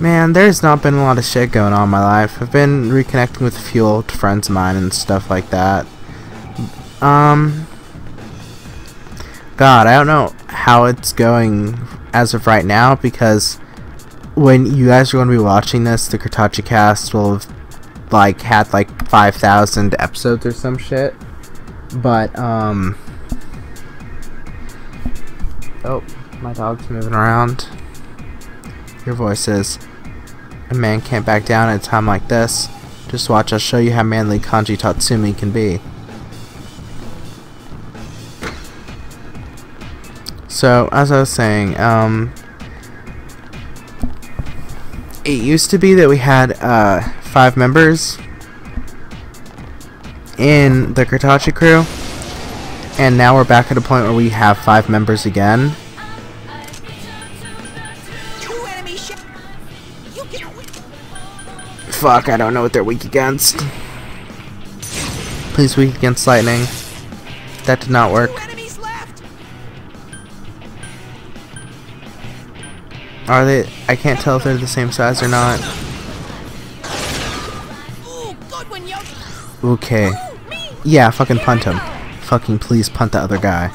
Man, there's not been a lot of shit going on in my life. I've been reconnecting with a few old friends of mine and stuff like that. God, I don't know how it's going as of right now, because when you guys are going to be watching this, the Kurtachi cast will have, like, had, like, 5,000 episodes or some shit. But, oh, my dog's moving around. Your voice is, a man can't back down at a time like this. Just watch, I'll show you how manly Kanji Tatsumi can be. So, as I was saying, it used to be that we had 5 members in the Kurtachi crew, and now we're back at a point where we have 5 members again. Fuck, I don't know what they're weak against. Please, weak against lightning. That did not work. Are they? I can't tell if they're the same size or not. Okay. Yeah, fucking punt him. Fucking please punt the other guy.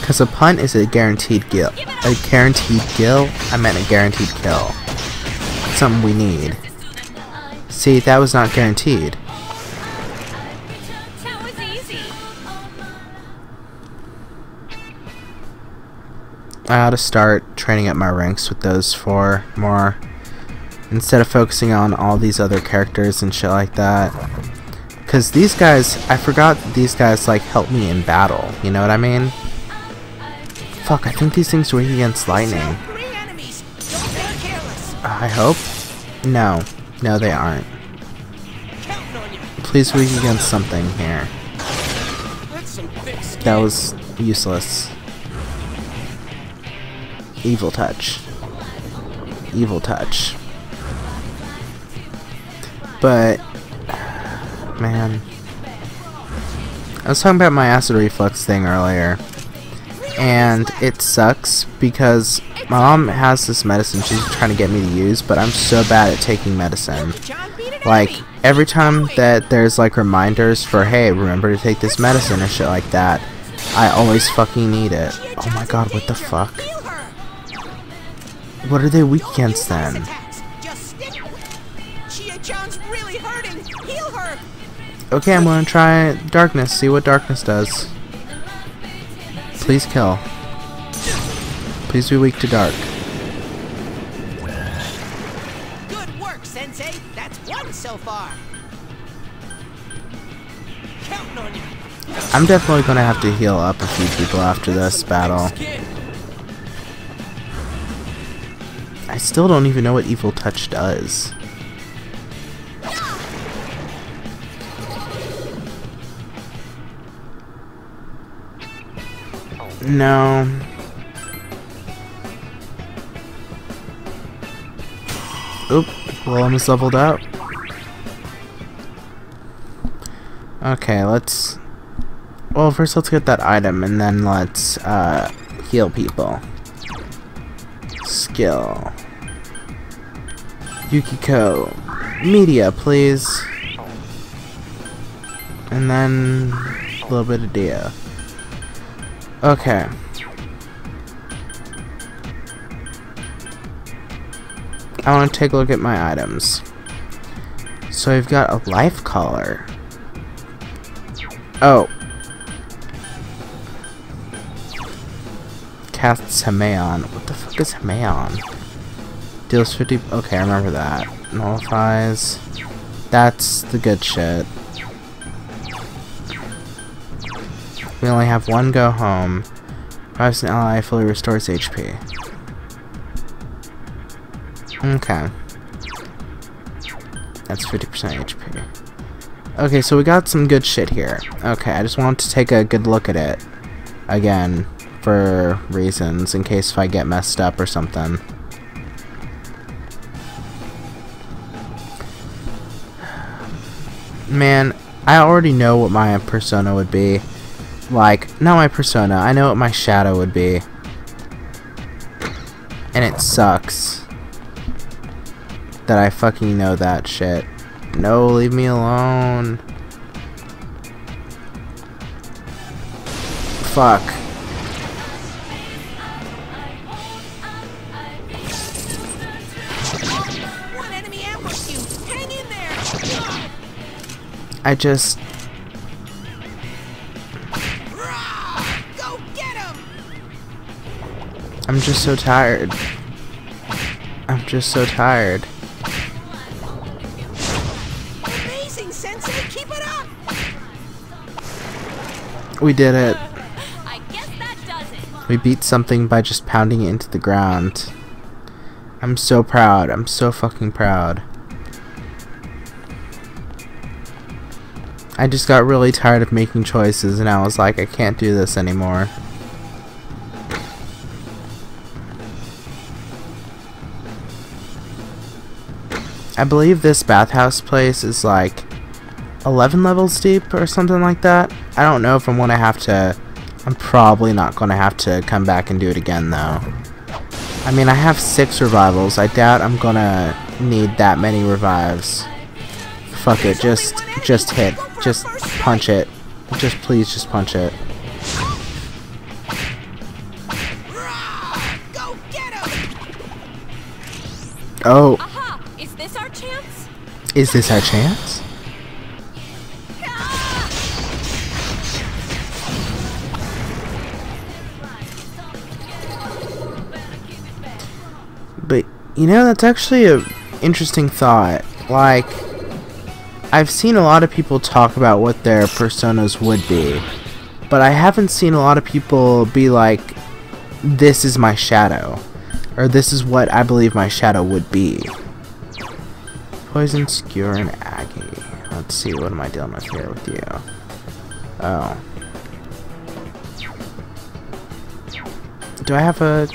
Because a punt is a guaranteed kill. A guaranteed kill? I meant a guaranteed kill. It's something we need. See, that was not guaranteed. I ought to start training up my ranks with those 4 more, instead of focusing on all these other characters and shit like that. Because these guys, I forgot that these guys, like, help me in battle, you know what I mean? Fuck, I think these things are weak against lightning. I hope? No. No, they aren't. Please weak against something here. That was useless. Evil touch. Evil touch. But, man. I was talking about my acid reflux thing earlier. And it sucks because my mom has this medicine she's trying to get me to use, but I'm so bad at taking medicine. Like, every time that there's, like, reminders for, hey, remember to take this medicine or shit like that, I always fucking need it. Oh my god, what the fuck? What are they weak against then? Okay, I'm gonna try darkness, see what darkness does. Please kill. Please be weak to dark. Good work, Sensei. That's one so far. Counting on you. I'm definitely gonna have to heal up a few people after this battle. I still don't even know what evil touch does. No. Oop. Willem is leveled up. Okay, let's... Well, first let's get that item, and then let's, heal people. Skill. Yukiko. Media, please. And then... a little bit of Dia. Okay. I want to take a look at my items. So I've got a life collar. Oh. Casts Hameon. What the fuck is Hameon? Deals 50... Okay, I remember that. Nullifies. That's the good shit. We only have one go home. Revives an ally, fully restores HP. Okay. That's 50% HP. Okay, so we got some good shit here. Okay, I just wanted to take a good look at it. Again, for reasons, in case if I get messed up or something. Man, I already know what my persona would be. Like, not my persona, I know what my shadow would be. And it sucks that I fucking know that shit. No, leave me alone. Fuck. One enemy ambushed you. Hang in there. I just... Go get him. I'm just so tired. I'm just so tired. Amazing, Sensei, keep it up. We did it. I guess that does it. We beat something by just pounding it into the ground. I'm so proud. I'm so fucking proud. I just got really tired of making choices and I was like, I can't do this anymore. I believe this bathhouse place is like 11 levels deep or something like that. I don't know if I'm gonna have to... I'm probably not gonna have to come back and do it again though. I mean, I have 6 revivals. I doubt I'm gonna need that many revives. Fuck it, just hit. Just punch it. Just please, just punch it. Oh. Is this our chance? But, you know, that's actually an interesting thought. Like, I've seen a lot of people talk about what their personas would be, but I haven't seen a lot of people be like, this is my shadow, or this is what I believe my shadow would be. Poison, Skewer, and Aggie. Let's see, what am I dealing with here with you? Oh. Do I have a...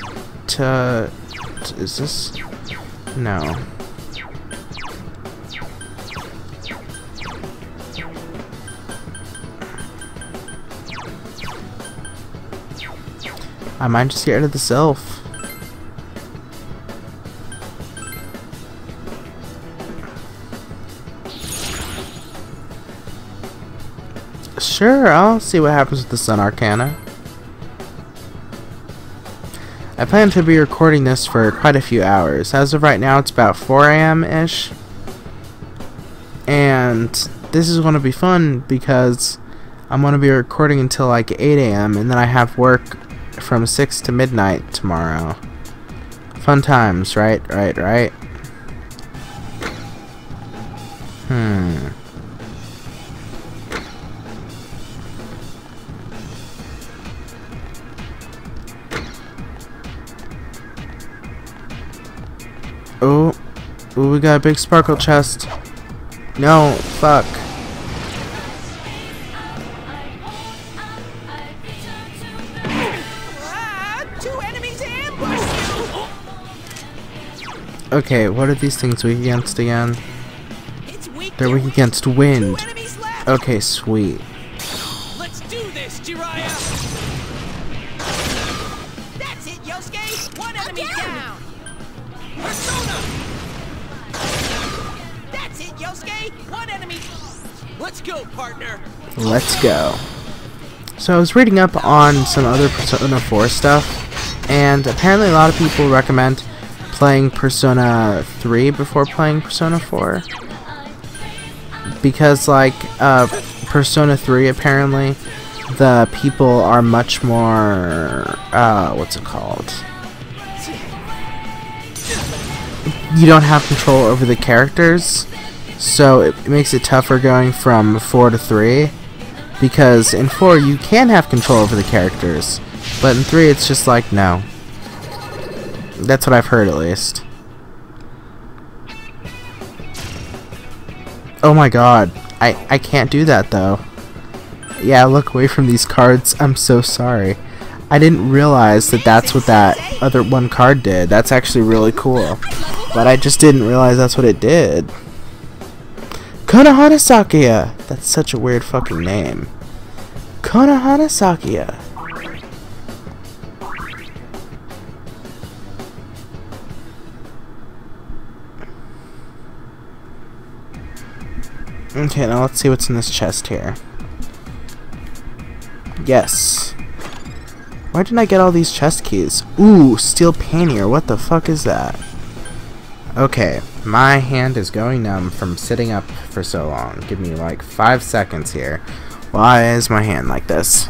is this... No. I might just get rid of the self. Sure, I'll see what happens with the Sun Arcana. I plan to be recording this for quite a few hours. As of right now, it's about 4 AM-ish. And this is going to be fun because I'm going to be recording until like 8 AM and then I have work from 6 to midnight tomorrow. Fun times, right? Ooh, we got a big sparkle chest. No, fuck. Okay, what are these things weak against again? They're weak against wind. Okay, sweet. Let's do this, Jiraiya. That's it, Yosuke. One enemy down. Persona. That's it, Yosuke. One enemy. Let's go, partner. Let's go. So I was reading up on some other Persona 4 stuff, and apparently a lot of people recommend playing Persona 3 before playing Persona 4. Because, like, Persona 3, apparently, the people are much more... what's it called? You don't have control over the characters, so it makes it tougher going from 4 to 3. Because in 4, you can have control over the characters, but in 3, it's just like, no. That's what I've heard, at least. Oh my god. I can't do that, though. Yeah, look away from these cards. I'm so sorry. I didn't realize that that's what that other one card did. That's actually really cool. But I just didn't realize that's what it did. Konohana Sakuya! That's such a weird fucking name. Konohana Sakuya. Okay, now let's see what's in this chest here. Yes. Where did I get all these chest keys? Ooh, steel pannier. What the fuck is that? Okay, my hand is going numb from sitting up for so long. Give me like 5 seconds here. Why is my hand like this?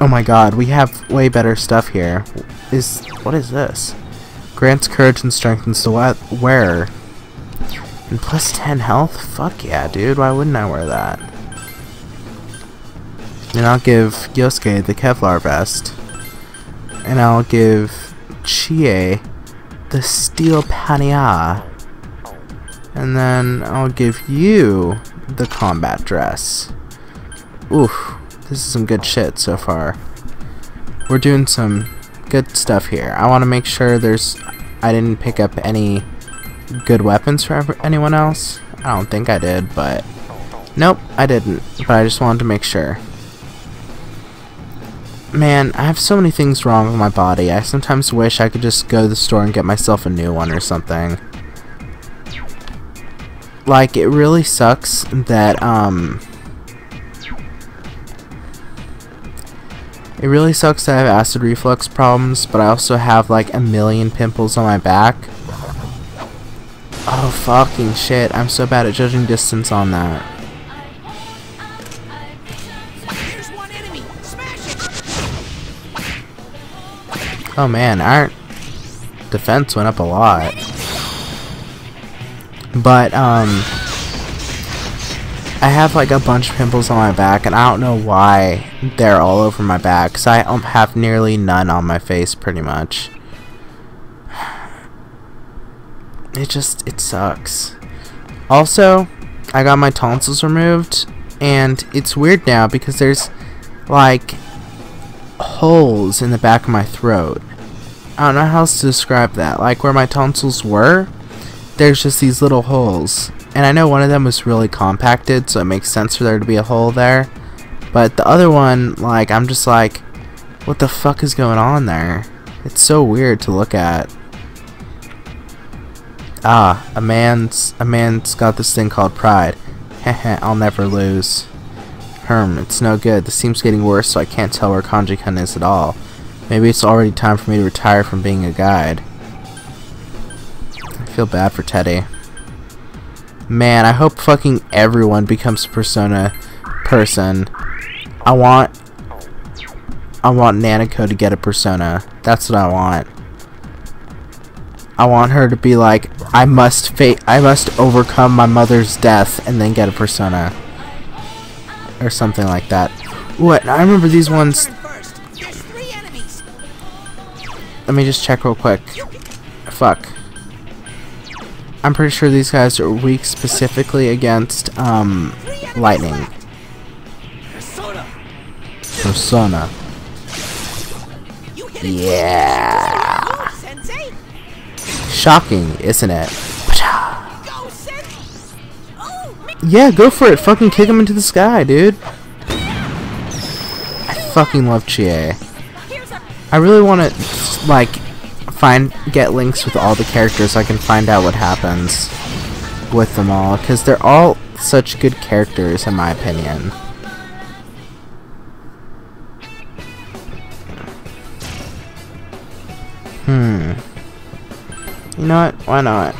Oh my god, we have way better stuff here. What is this? Grants courage and strengthens the wearer. And plus 10 health? Fuck yeah, dude. Why wouldn't I wear that? And I'll give Yosuke the Kevlar vest. And I'll give Chie the steel pannier. And then I'll give you the combat dress. Oof. This is some good shit so far. We're doing some good stuff here. I want to make sure I didn't pick up any good weapons for anyone else. I don't think I did, but nope, I didn't, but I just wanted to make sure. Man, I have so many things wrong with my body. I sometimes wish I could just go to the store and get myself a new one or something. Like, it really sucks that it really sucks that I have acid reflux problems, but I also have like a million pimples on my back. Oh fucking shit, I'm so bad at judging distance on that. Oh man, our defense went up a lot. But I have like a bunch of pimples on my back, and I don't know why they're all over my back, because I have nearly none on my face pretty much. It sucks. Also, I got my tonsils removed, and it's weird now because there's like holes in the back of my throat. I don't know how else to describe that. Like where my tonsils were, there's just these little holes. And I know one of them was really compacted, so it makes sense for there to be a hole there. But the other one, like, I'm just like, what the fuck is going on there? It's so weird to look at. Ah, a man's got this thing called pride. Heh, I'll never lose. It's no good. This seems getting worse, so I can't tell where Kanji-kun is at all. Maybe it's already time for me to retire from being a guide. I feel bad for Teddy. Man, I hope fucking everyone becomes a Persona person. I want Nanako to get a Persona. That's what I want. I want her to be like, I must overcome my mother's death and then get a Persona. Or something like that. What? I remember these ones. Let me just check real quick. Fuck. I'm pretty sure these guys are weak specifically against, lightning. Persona. Yeah. Shocking, isn't it? Yeah, go for it. Fucking kick him into the sky, dude. I fucking love Chie. I really want to, like, get links with all the characters so I can find out what happens with them all, because they're all such good characters, in my opinion. You know what? Why not?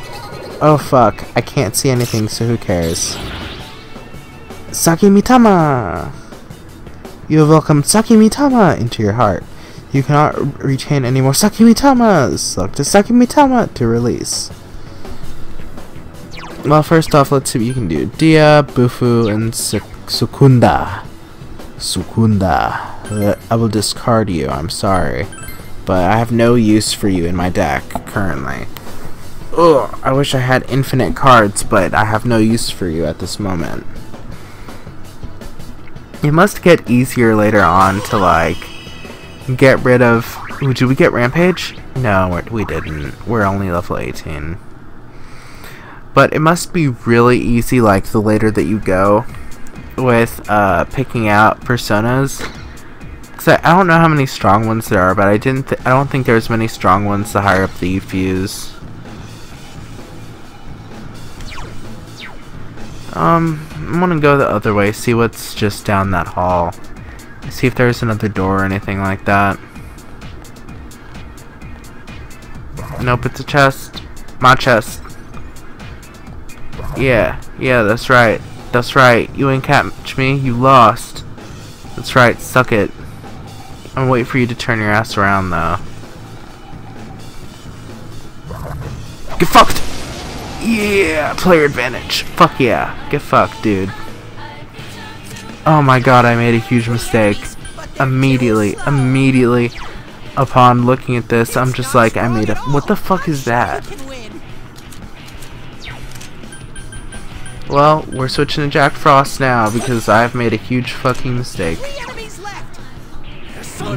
Oh fuck, I can't see anything, so who cares? Sakimitama! You have welcomed Sakimitama into your heart. You cannot retain any more Sakimitamas! Look to Sakimitama to release. Well, first off, let's see what you can do. Dia, Bufu, and Sukunda. Sukunda. I will discard you, I'm sorry. But I have no use for you in my deck currently. Ugh, I wish I had infinite cards, but I have no use for you at this moment. It must get easier later on to, like, get rid of... Ooh, did we get Rampage? No, we didn't. We're only level 18. But it must be really easy, like, the later that you go with picking out Personas. So I don't know how many strong ones there are, but I don't think there's many strong ones the higher up that you fuse. I'm gonna go the other way, see what's just down that hall. See if there's another door or anything like that. Nope, it's a chest. My chest. Yeah, that's right. That's right. You ain't catch me. You lost. That's right. Suck it. I'm waiting for you to turn your ass around, though. Get fucked! Yeah! Player advantage. Fuck yeah. Get fucked, dude. Oh my god, I made a huge mistake. Immediately upon looking at this, I'm just like, I made a— what the fuck is that? Well, we're switching to Jack Frost now because I've made a huge fucking mistake.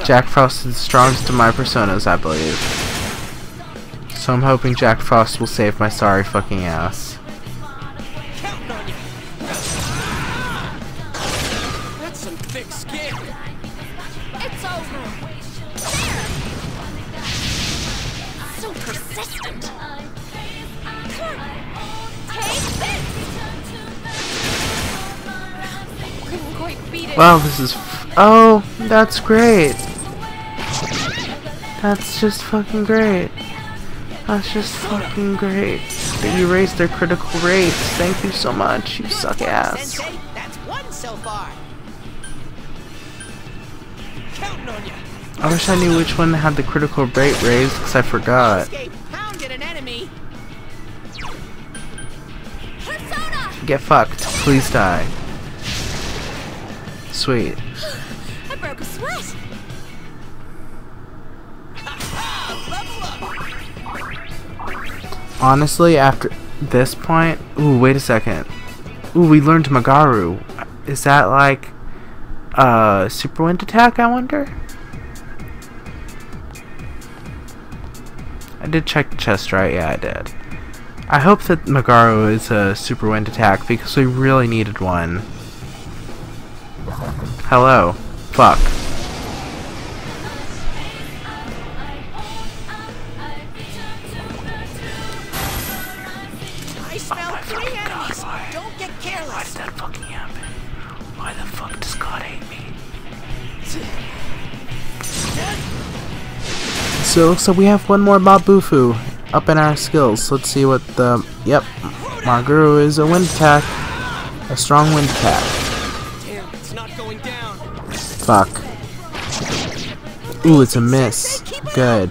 Jack Frost is the strongest of my personas, I believe. So I'm hoping Jack Frost will save my sorry fucking ass. Wow, this is oh, that's great. That's just fucking great. That's just fucking great. They erased their critical rates. Thank you so much. You suck ass. I wish I knew which one had the critical rate raised, because I forgot. Get fucked. Please die. Sweet. I broke a sweat. Honestly, after this point, ooh, wait a second. Ooh, we learned Magaru. Is that like super wind attack, I wonder? I did check the chest, right? Yeah, I did. I hope that Magaru is a super wind attack because we really needed one. Hello. Fuck. I smell three enemies. Don't get careless. Why did that fucking happen? Why the fuck does God hate me? So looks like we have one more Mabufu up in our skills. Let's see what the— yep. Marguru is a wind attack. A strong wind attack. Fuck. Ooh, it's a miss. Good.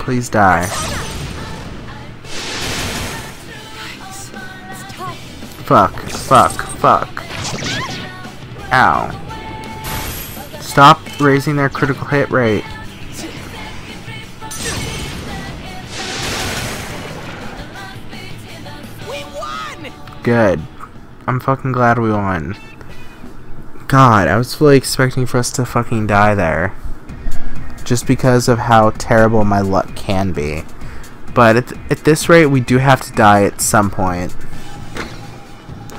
Please die. Fuck. Ow. Stop raising their critical hit rate. Good. I'm fucking glad we won. God, I was fully expecting for us to fucking die there. Just because of how terrible my luck can be. But at this rate, we do have to die at some point.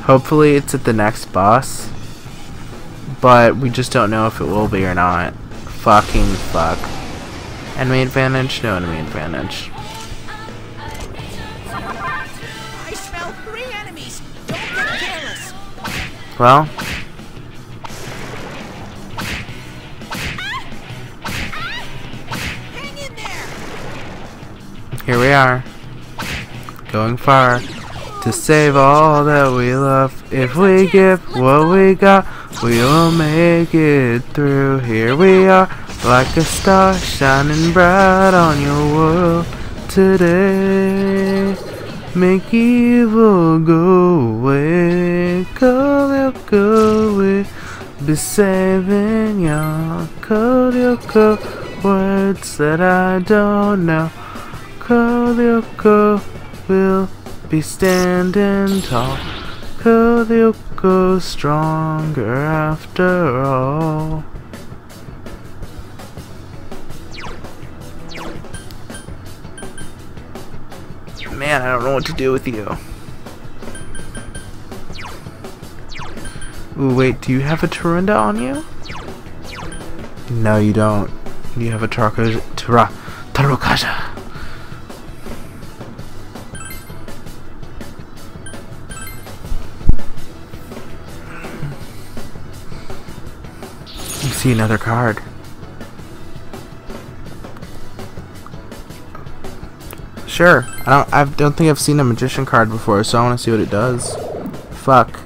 Hopefully it's at the next boss. But we just don't know if it will be or not. Fucking fuck. Enemy advantage? No enemy advantage. Well, here we are, going far to save all that we love. If we give what we got, we will make it through. Here we are, like a star shining bright on your world today. Make evil go away, go away, be saving your code, words that I don't know. Code will be standing tall, code stronger after all. Man, I don't know what to do with you. Ooh, wait, do you have a Tarunda on you? No, you don't. You have a Tarukaja. You see another card. Sure. I don't think I've seen a magician card before, so I want to see what it does. Fuck.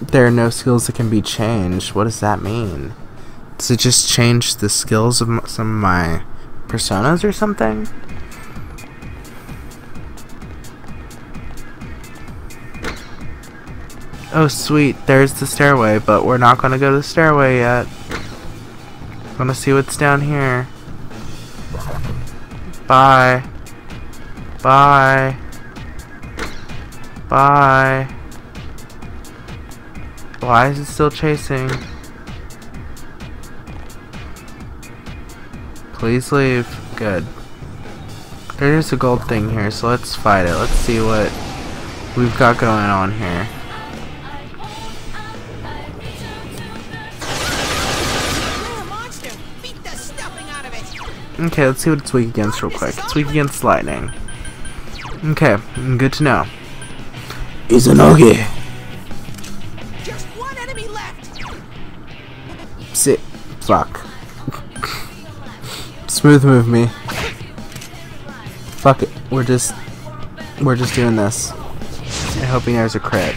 There are no skills that can be changed. What does that mean? Does it just change the skills of some of my personas or something? Oh sweet, there's the stairway, but we're not gonna go to the stairway yet. I'm gonna see what's down here. Bye. Bye. Bye. Why is it still chasing? Please leave. Good. There is a gold thing here, so let's fight it. Let's see what we've got going on here. Okay, let's see what it's weak against real quick. It's weak against lightning. Okay, good to know. Izanagi! Sit. Fuck. Smooth move me. Fuck it. We're just doing this. I'm hoping there's a crit.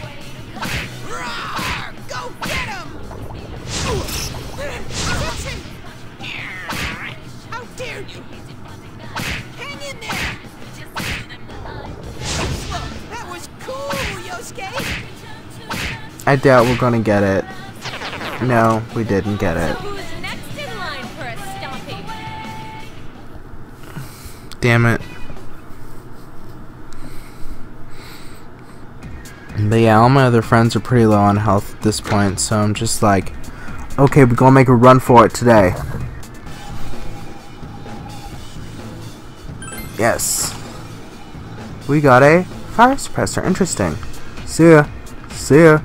I doubt we're gonna get it. No, we didn't get it. So who's next in line for a stomping? Damn it. But yeah, all my other friends are pretty low on health at this point, so I'm just like, okay, we're gonna make a run for it today. Yes. We got a fire suppressor. Interesting. See ya. See ya.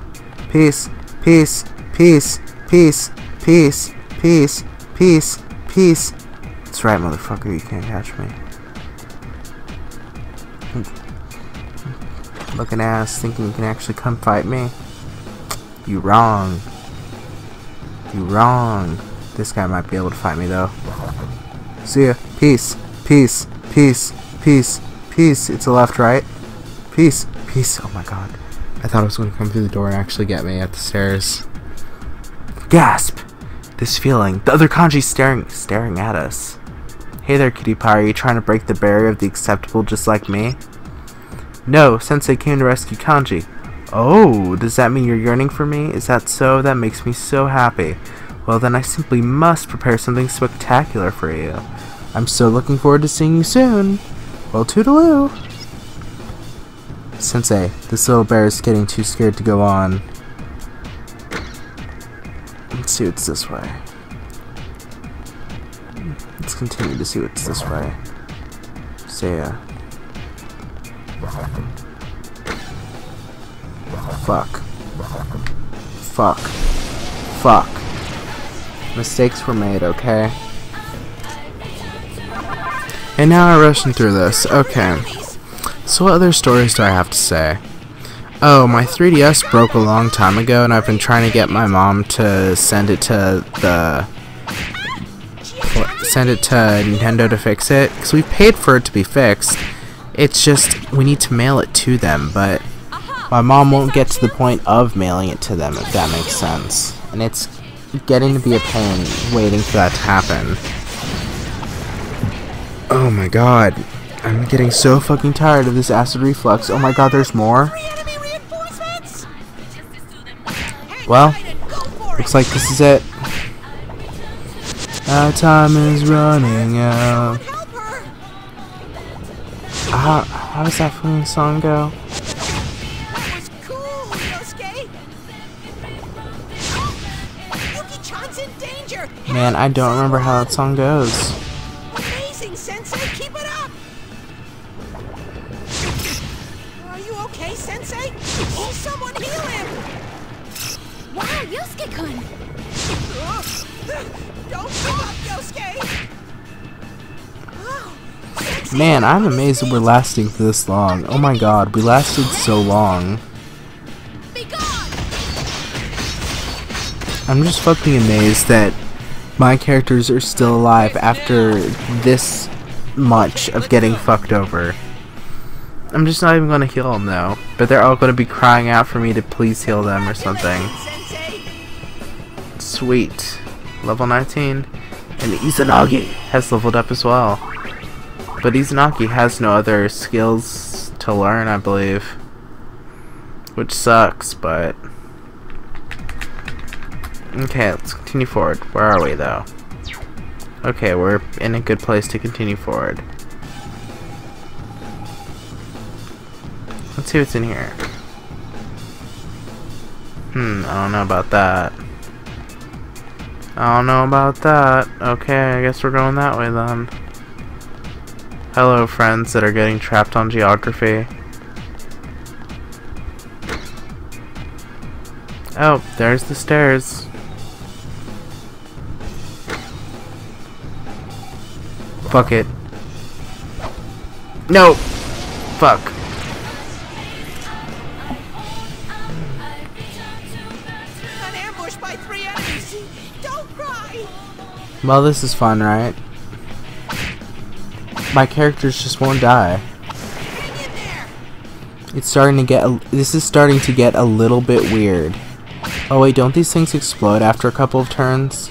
Peace. Peace. Peace. Peace, peace, peace, peace, peace. That's right, motherfucker, you can't catch me. Looking ass, thinking you can actually come fight me. You wrong. You wrong. This guy might be able to fight me, though. See ya. Peace, peace, peace, peace, peace. It's a left, right. Peace, peace. Oh my god. I thought it was going to come through the door and actually get me at the stairs. Gasp! This feeling. The other kanji's staring at us. Hey there, kitty pie. Are you trying to break the barrier of the acceptable just like me? No, Sensei came to rescue Kanji. Oh, does that mean you're yearning for me? Is that so? That makes me so happy. Well then I simply must prepare something spectacular for you. I'm so looking forward to seeing you soon. Well, toodaloo. Sensei, this little bear is getting too scared to go on. See what's this way. Let's continue to see what's this way. See ya. Fuck. Fuck. Fuck. Mistakes were made, okay? And now I'm rushing through this. Okay. So what other stories do I have to say? Oh, my 3DS broke a long time ago, and I've been trying to get my mom to send it to Nintendo to fix it, because we paid for it to be fixed. It's just we need to mail it to them, but my mom won't get to the point of mailing it to them, if that makes sense. And it's getting to be a pain waiting for that to happen. Oh my god, I'm getting so fucking tired of this acid reflux. Oh my god, there's more? Well, looks like this is it. Our time is running out. How does that fucking song go? Man, I don't remember how that song goes. Sensei, keep it up! Are you okay, Sensei? Oh, someone heal him! Wow, Yosuke-kun! Don't give up, Yosuke! Man, I'm amazed that we're lasting for this long. Oh my god, we lasted so long. I'm just fucking amazed that my characters are still alive after this much of getting fucked over. I'm just not even gonna heal them though, but they're all gonna be crying out for me to please heal them or something. Sweet. Level 19. And Izanagi has leveled up as well. But Izanagi has no other skills to learn, I believe. Which sucks, but... Okay, let's continue forward. Where are we, though? Okay, we're in a good place to continue forward. Let's see what's in here. I don't know about that. I don't know about that. Okay, I guess we're going that way, then. Hello, friends that are getting trapped on geography. Oh, there's the stairs. Fuck it. No! Fuck. An ambush by three enemies. Don't cry. Well, this is fun, right? My characters just won't die. It's starting to get a little bit weird. Oh wait, don't these things explode after a couple of turns?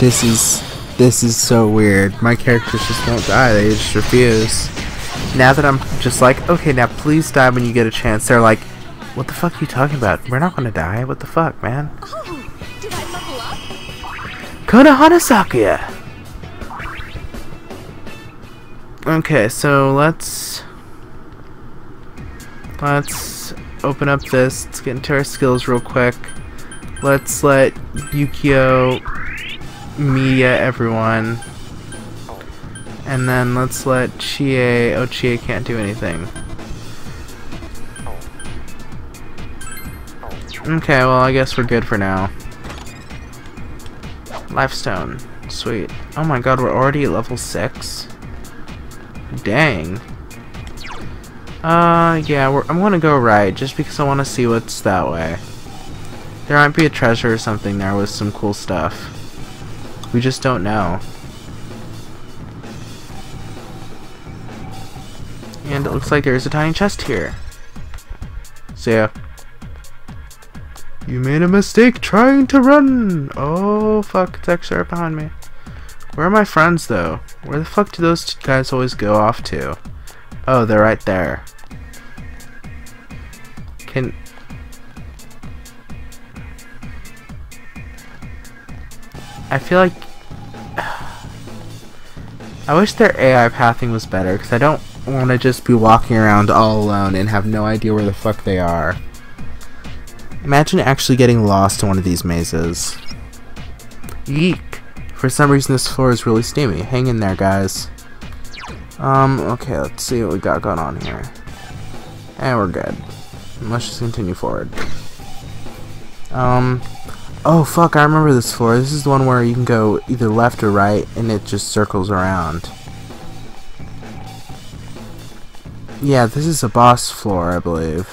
This is so weird. My characters just won't die. They just refuse. Now that I'm just like, okay, now please die when you get a chance. They're like, what the fuck are you talking about? We're not gonna die. What the fuck, man? Oh, did I level up? Konohana Sakuya! Okay, so let's open up this. Let's get into our skills real quick. Let's let Yukiko media everyone. And then let's let Chie... Oh, Chie can't do anything. Okay, well, I guess we're good for now. Lifestone. Sweet. Oh my god, we're already at level 6? Dang. Yeah, I'm gonna go right, just because I want to see what's that way. There might be a treasure or something there with some cool stuff. We just don't know. And it looks like there's a tiny chest here. So yeah. You made a mistake trying to run! Oh fuck, it's actually right behind me. Where are my friends though? Where the fuck do those two guys always go off to? Oh, they're right there. I feel like... I wish their AI pathing was better, because I don't want to just be walking around all alone and have no idea where the fuck they are. Imagine actually getting lost in one of these mazes. Yeek! For some reason this floor is really steamy. Hang in there, guys. Okay, let's see what we got going on here. And we're good. Let's just continue forward. Oh fuck, I remember this floor. This is the one where you can go either left or right and it just circles around. Yeah, this is a boss floor, I believe.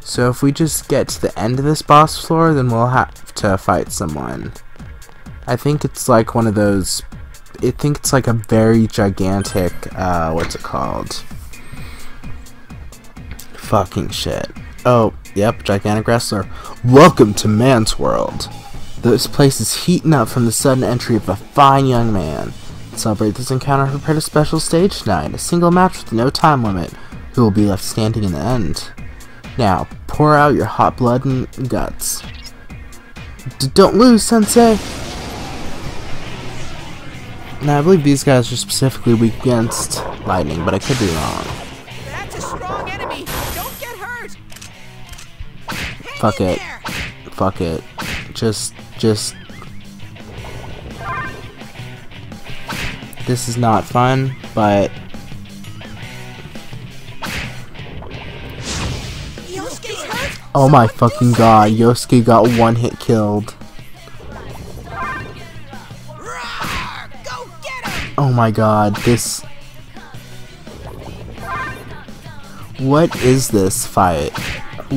So if we just get to the end of this boss floor, then we'll have to fight someone. I think it's like one of those... I think it's like a very gigantic... what's it called? Fucking shit. Oh, yep, gigantic wrestler. Welcome to Man's World. This place is heating up from the sudden entry of a fine young man. To celebrate this encounter, prepared a special stage tonight. A single match with no time limit. Who will be left standing in the end? Now, pour out your hot blood and guts. Don't lose, Sensei! Now, I believe these guys are specifically weak against lightning, but I could be wrong. That's a strong me! Don't get hurt! Hang Fuck it. There. Fuck it. Just... This is not fun, but... Oh my fucking god, Yosuke got one hit killed. Oh my god, this... What is this fight?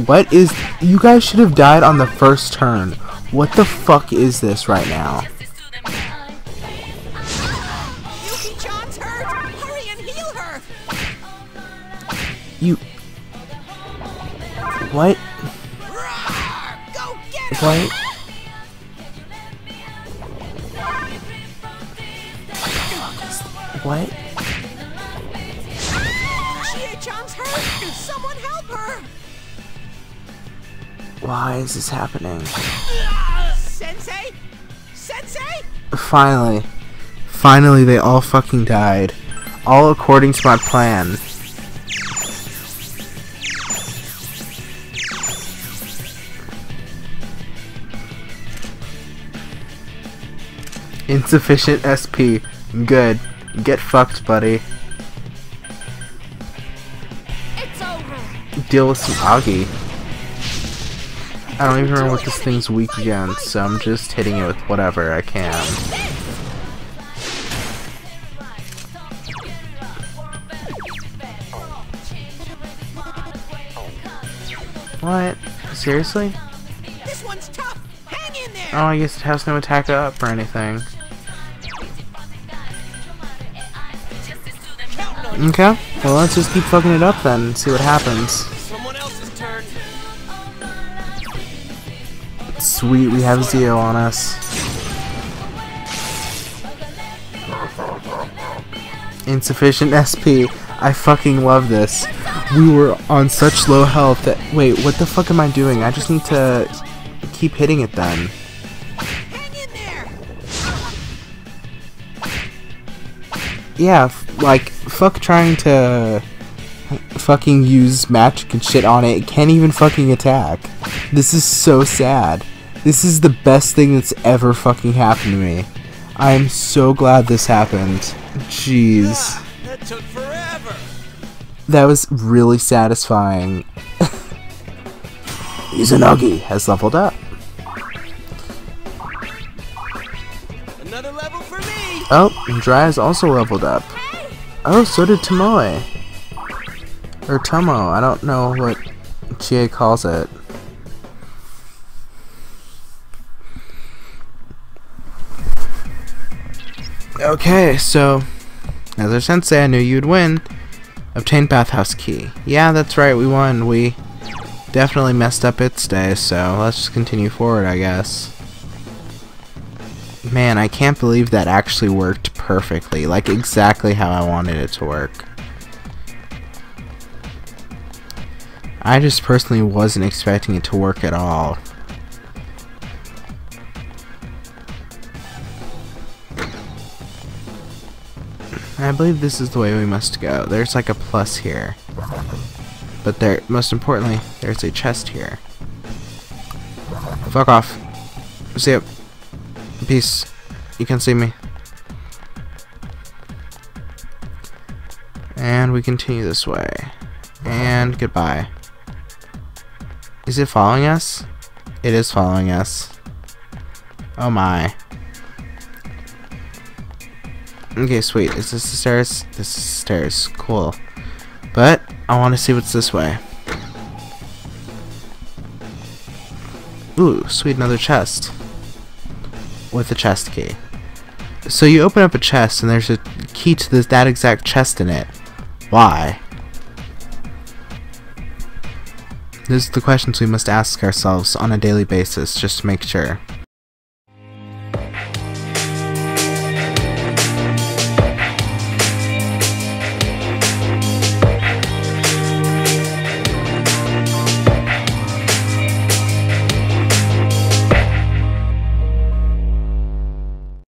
What is... You guys should have died on the first turn. What the fuck is this right now? You... What? What? What? Chie-chan's hurt. Someone help her. Why is this happening? Sensei? Sensei? Finally. Finally they all fucking died. All according to my plan. Insufficient SP. Good. Get fucked, buddy. It's over. Deal with some Aggie. I don't even remember what this thing's weak against, so I'm just hitting it with whatever I can. What? Seriously? This one's tough. Hang in there. Oh, I guess it has no attack up or anything. Okay, well let's just keep fucking it up then and see what happens. Someone else's turn. Sweet, we have Zeo on us. Insufficient SP. I fucking love this. We were on such low health that... Wait, what the fuck am I doing? I just need to keep hitting it then. Yeah, like, fuck trying to fucking use magic and shit on it. It can't even fucking attack. This is so sad. This is the best thing that's ever fucking happened to me. I am so glad this happened. Jeez. That took forever. That was really satisfying. Izanagi has leveled up. Another level for me. Oh, and Dry is also leveled up. Oh, so did Tomoe. Or Tomo, I don't know what Chie calls it. Okay, so... Another sensei, I knew you'd win. Obtain bathhouse key. Yeah, that's right, we won. We definitely messed up its day, so let's just continue forward, I guess. Man, I can't believe that actually worked perfectly, like exactly how I wanted it to work. I just personally wasn't expecting it to work at all. I believe this is the way we must go. There's like a plus here. But there, most importantly, there's a chest here. Fuck off. See ya. Peace. You can see me. And we continue this way. And goodbye. Is it following us? It is following us. Oh my. Okay, sweet. Is this the stairs? This is the stairs. Cool. But I want to see what's this way. Ooh, sweet. Another chest. With a chest key. So you open up a chest and there's a key to this, that exact chest in it. Why? These are the questions we must ask ourselves on a daily basis just to make sure.